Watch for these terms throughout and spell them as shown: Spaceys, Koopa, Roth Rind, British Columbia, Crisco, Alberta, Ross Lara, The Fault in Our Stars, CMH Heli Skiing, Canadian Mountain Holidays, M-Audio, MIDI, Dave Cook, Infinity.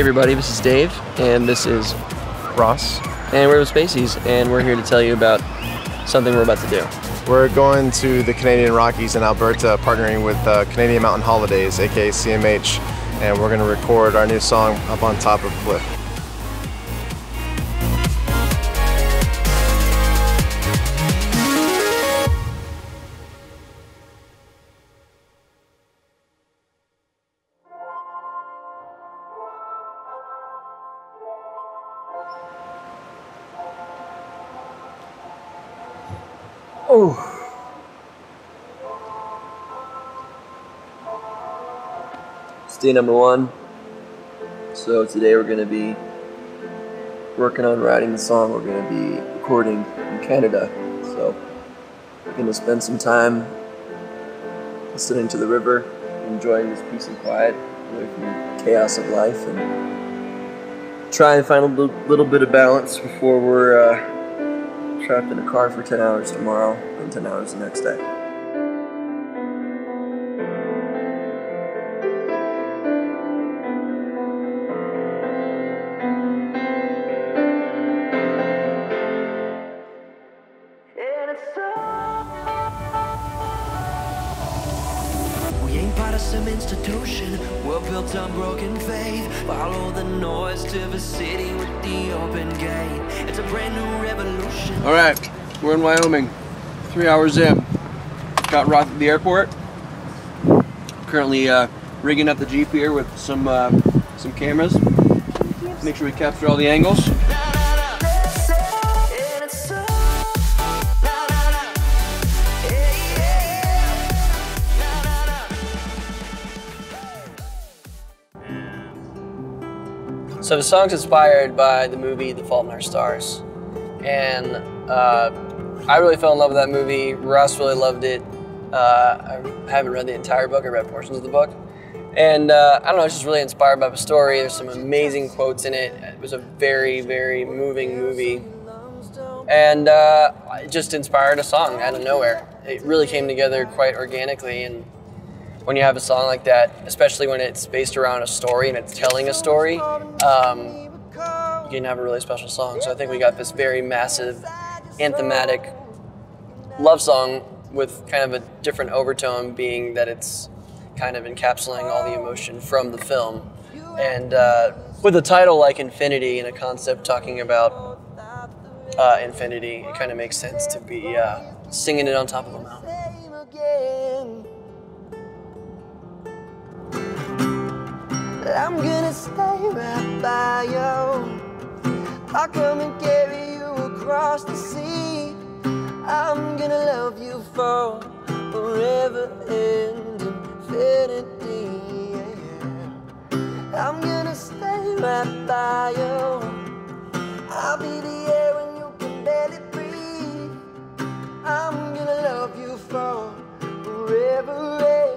Hey everybody, this is Dave, and this is Ross, and we're with Spaceys, and we're here to tell you about something we're about to do. We're going to the Canadian Rockies in Alberta, partnering with Canadian Mountain Holidays, aka CMH, and we're going to record our new song up on top of a cliff. Oh. It's day number one. So today we're going to be working on writing the song we're going to be recording in Canada. So we're going to spend some time listening to the river, enjoying this peace and quiet, away from the chaos of life, and try and find a little bit of balance before we're trapped in a car for 10 hours tomorrow and 10 hours the next day. We ain't part of some institution, we're built on broken faith. Follow the noise to the city with the open gate. It's a brand new revolution. All right, we're in Wyoming, 3 hours in. Got rocked at the airport. Currently rigging up the Jeep here with some cameras. Make sure we capture all the angles. So the song's inspired by the movie The Fault in Our Stars, and I really fell in love with that movie. Ross really loved it. I haven't read the entire book, I read portions of the book. And I don't know, it's just really inspired by the story. There's some amazing quotes in it. It was a very, very moving movie. And it just inspired a song out of nowhere. It really came together quite organically, and when you have a song like that, especially when it's based around a story and it's telling a story, you can have a really special song. So I think we got this very massive, anthematic love song with kind of a different overtone, being that it's kind of encapsulating all the emotion from the film. And with a title like Infinity and a concept talking about infinity, it kind of makes sense to be singing it on top of a mountain. I'm gonna stay right by you. I'll come and carry you across the sea. I'm gonna love you for forever and infinity. Yeah. I'm gonna stay right by you. I'll be the air when you can barely breathe. I'm gonna love you for forever and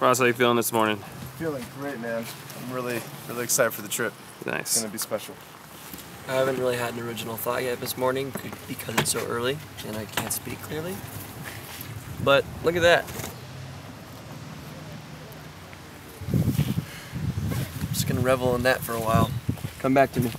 Ross, how are you feeling this morning? Feeling great, man. I'm really excited for the trip. Nice. It's gonna be special. I haven't really had an original thought yet this morning because it's so early and I can't speak clearly. But look at that. I'm just gonna revel in that for a while. Come back to me.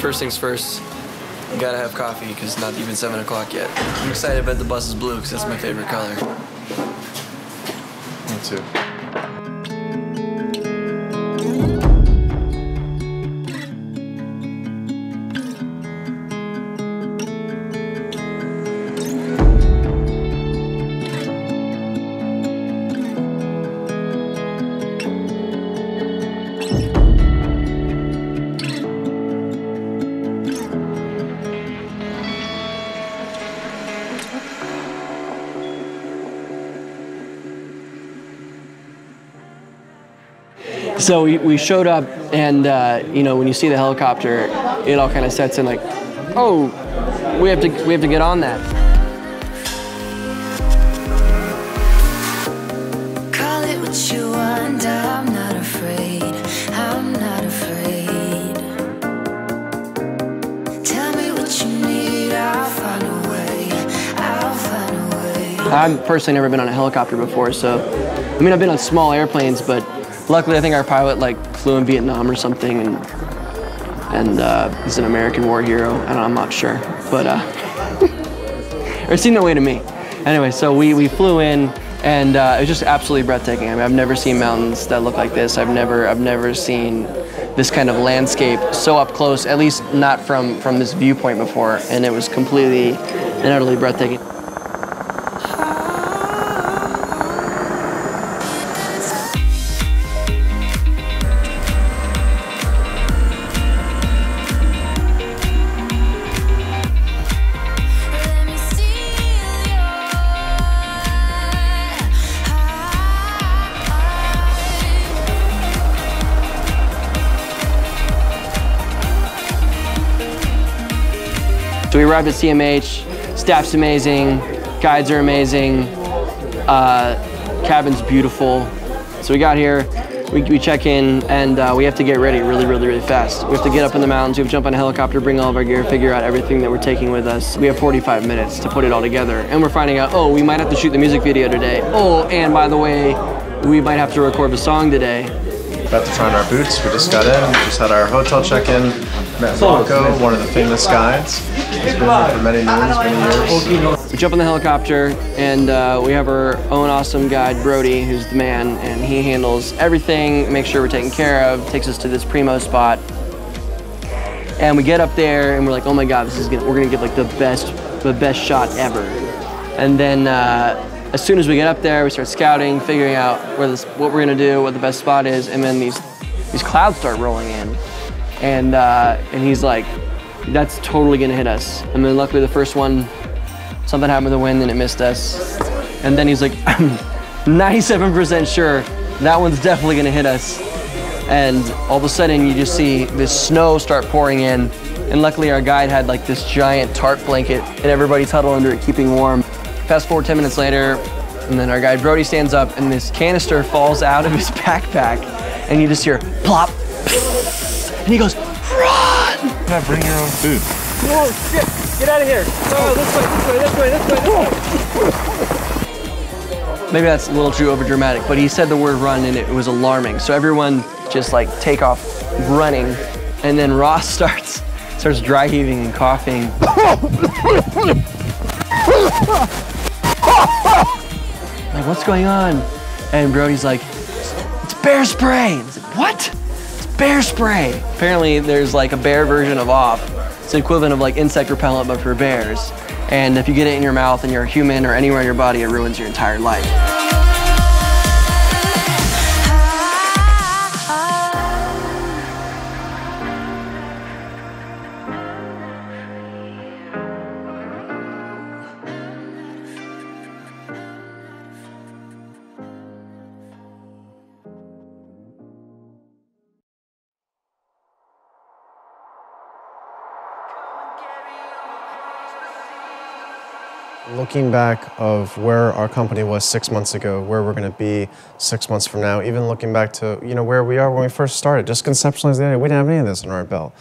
First things first, you gotta have coffee because it's not even 7 o'clock yet. I'm excited that the bus is blue because that's my favorite color. Me too. So we showed up, and you know, when you see the helicopter, it all kind of sets in like, oh, we have to get on that. Call it what you want, I'm not afraid. I'm not afraid. Tell me what you need, I'll find a way. I'll find a way. I've personally never been on a helicopter before, so I mean, I've been on small airplanes, but luckily, I think our pilot flew in Vietnam or something, and he's an American war hero. I don't know, I'm not sure, but or it seemed that way to me. Anyway, so we flew in, and it was just absolutely breathtaking. I mean, I've never seen mountains that look like this. I've never seen this kind of landscape so up close, at least not from this viewpoint before. And it was completely and utterly breathtaking. So we arrived at CMH, staff's amazing, guides are amazing, cabin's beautiful. So we got here, we check in, and we have to get ready really fast. We have to get up in the mountains, we have to jump on a helicopter, bring all of our gear, figure out everything that we're taking with us. We have 45 minutes to put it all together, and we're finding out, oh, we might have to shoot the music video today. Oh, and by the way, we might have to record a song today. About to find our boots, we just got in, just had our hotel check-in, met Marco, one of the famous guides. He's been here for many years. We jump in the helicopter, and we have our own awesome guide, Brody, who's the man, and he handles everything, makes sure we're taken care of, takes us to this primo spot. And we get up there, and we're like, oh my god, we're gonna get like the best shot ever. And then, as soon as we get up there, we start scouting, figuring out what we're gonna do, what the best spot is, and then these clouds start rolling in. And he's like, that's totally gonna hit us. And then luckily the first one, something happened with the wind and it missed us. And then he's like, I'm 97% sure that one's definitely gonna hit us. And all of a sudden you just see this snow start pouring in. And luckily our guide had like this giant tarp blanket and everybody's huddled under it, keeping warm. Fast forward 10 minutes later, and then our guy Brody stands up and this canister falls out of his backpack and you just hear plop, and he goes, run! Yeah, bring your own food. Oh shit, get out of here. Oh, this way. Maybe that's a little too overdramatic, but he said the word run and it was alarming. So everyone just take off running, and then Ross starts dry heaving and coughing. Like, what's going on? And Brody's like, it's bear spray. It's like, what? It's bear spray. Apparently there's like a bear version of off. It's the equivalent of like insect repellent, but for bears. And if you get it in your mouth and you're a human or anywhere in your body, it ruins your entire life. Looking back of where our company was 6 months ago, where we're going to be 6 months from now, even looking back to, you know, where we are when we first started, just conceptualizing the idea, we didn't have any of this on our belt.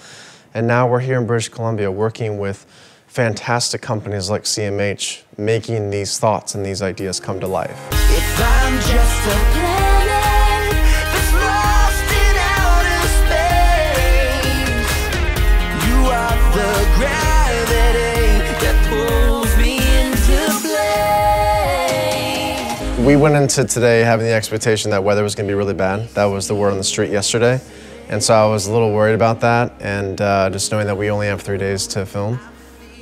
And now we're here in British Columbia working with fantastic companies like CMH, making these thoughts and these ideas come to life. If I'm just a planet that's lost in outer space, you are the gravity that pulls me. We went into today having the expectation that weather was going to be really bad. That was the word on the street yesterday. And so I was a little worried about that. And just knowing that we only have 3 days to film,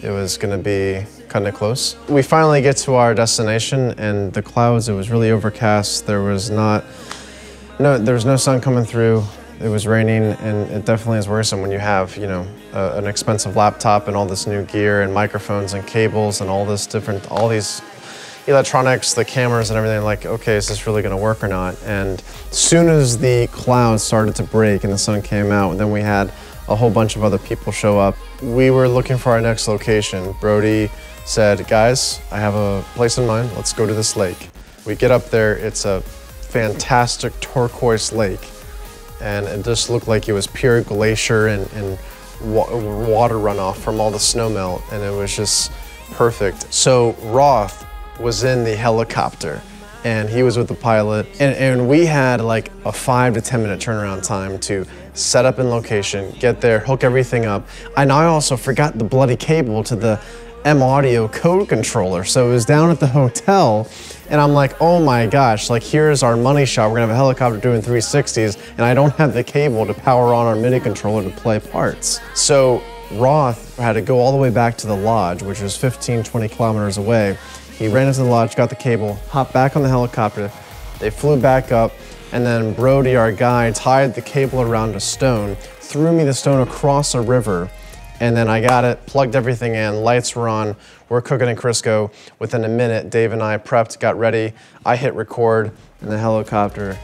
it was going to be kind of close. We finally get to our destination and the clouds, it was really overcast. There was no sun coming through. It was raining, and it definitely is worrisome when you have, you know, an expensive laptop and all this new gear and microphones and cables and all these electronics, the cameras and everything, like, okay, is this really gonna work or not? And as soon as the clouds started to break and the sun came out, and then we had a whole bunch of other people show up, we were looking for our next location. Brody said, guys, I have a place in mind, let's go to this lake. We get up there, it's a fantastic turquoise lake, and it just looked like it was pure glacier and water runoff from all the snow melt, and it was just perfect. So Roth was in the helicopter, and he was with the pilot, and we had like a 5 to 10 minute turnaround time to set up in location, get there, hook everything up. And I also forgot the bloody cable to the M-Audio code controller, so it was down at the hotel, and I'm like, oh my gosh, like, here's our money shot, we're gonna have a helicopter doing 360s, and I don't have the cable to power on our MIDI controller to play parts. So Roth had to go all the way back to the lodge, which was 15, 20 kilometers away. He ran into the lodge, got the cable, hopped back on the helicopter, they flew back up, and then Brody, our guy, tied the cable around a stone, threw me the stone across a river, and then I got it, plugged everything in, lights were on, we're cooking in Crisco. Within a minute, Dave and I prepped, got ready, I hit record, and the helicopter.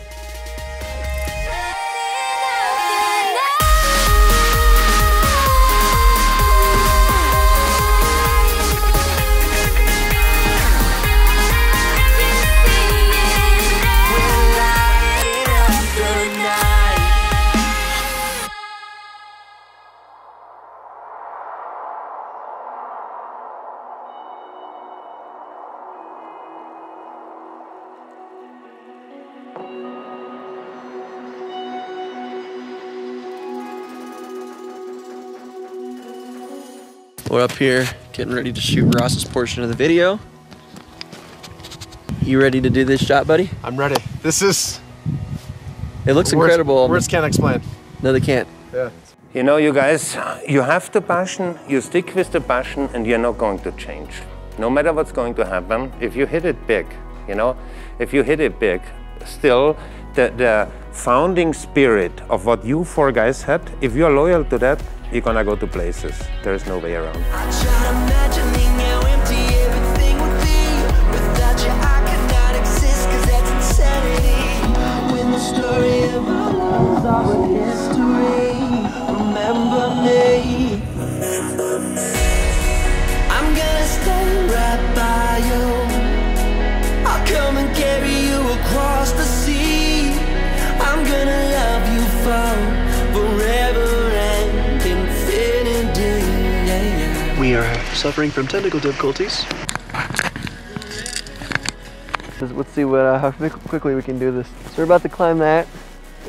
We're up here getting ready to shoot Ross's portion of the video. You ready to do this shot, buddy? I'm ready. This is... It looks incredible. Words can't explain. No, they can't. Yeah. You know, you guys, you have the passion, you stick with the passion, and you're not going to change. No matter what's going to happen, if you hit it big, you know, if you hit it big, still the founding spirit of what you four guys had, if you're loyal to that, you're gonna go to places. There is no way around. I tried imagining how empty everything would be. Without you, I could not exist, cause that's insanity. When the story of our love is all in history, remember me. Remember me. I'm gonna stand right by you. I'll come and carry you across the sea. I'm gonna love you forever. We are suffering from technical difficulties. Let's see what, how quickly we can do this. So we're about to climb that,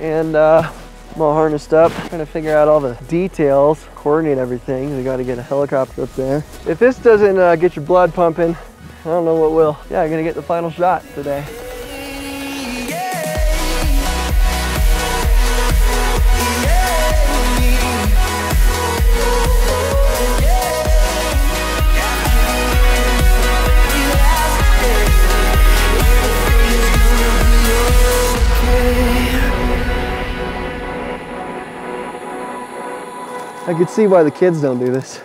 and I'm all harnessed up, trying to figure out all the details, coordinate everything. We got to get a helicopter up there. If this doesn't get your blood pumping, I don't know what will. Yeah, I'm gonna get the final shot today. I could see why the kids don't do this.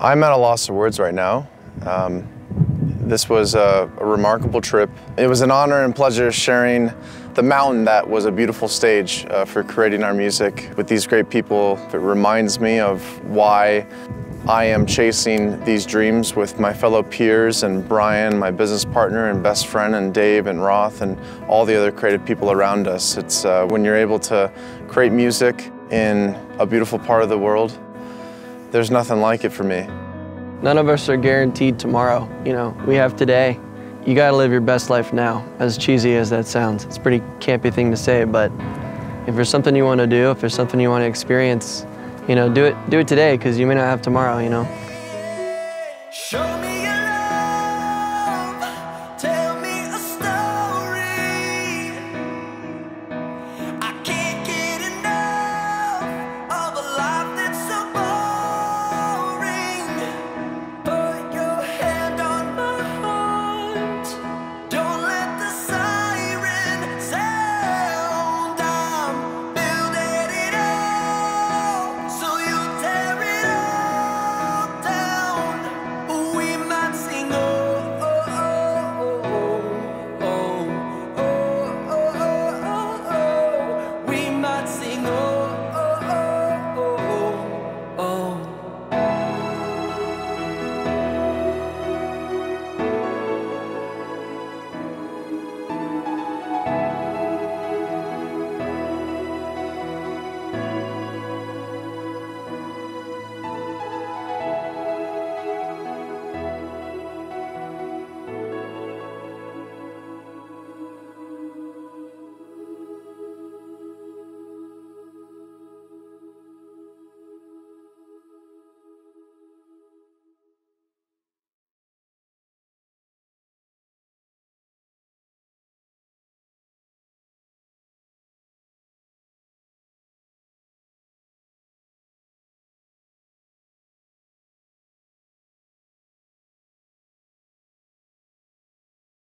I'm at a loss of words right now. This was a remarkable trip. It was an honor and pleasure sharing the mountain that was a beautiful stage for creating our music with these great people. It reminds me of why I am chasing these dreams with my fellow peers and Brian, my business partner and best friend, and Dave and Roth and all the other creative people around us. It's when you're able to create music in a beautiful part of the world, there's nothing like it for me. None of us are guaranteed tomorrow. You know, we have today. You gotta live your best life now, as cheesy as that sounds. It's a pretty campy thing to say, but if there's something you wanna do, if there's something you wanna experience, you know, do it today, because you may not have tomorrow, you know. Show me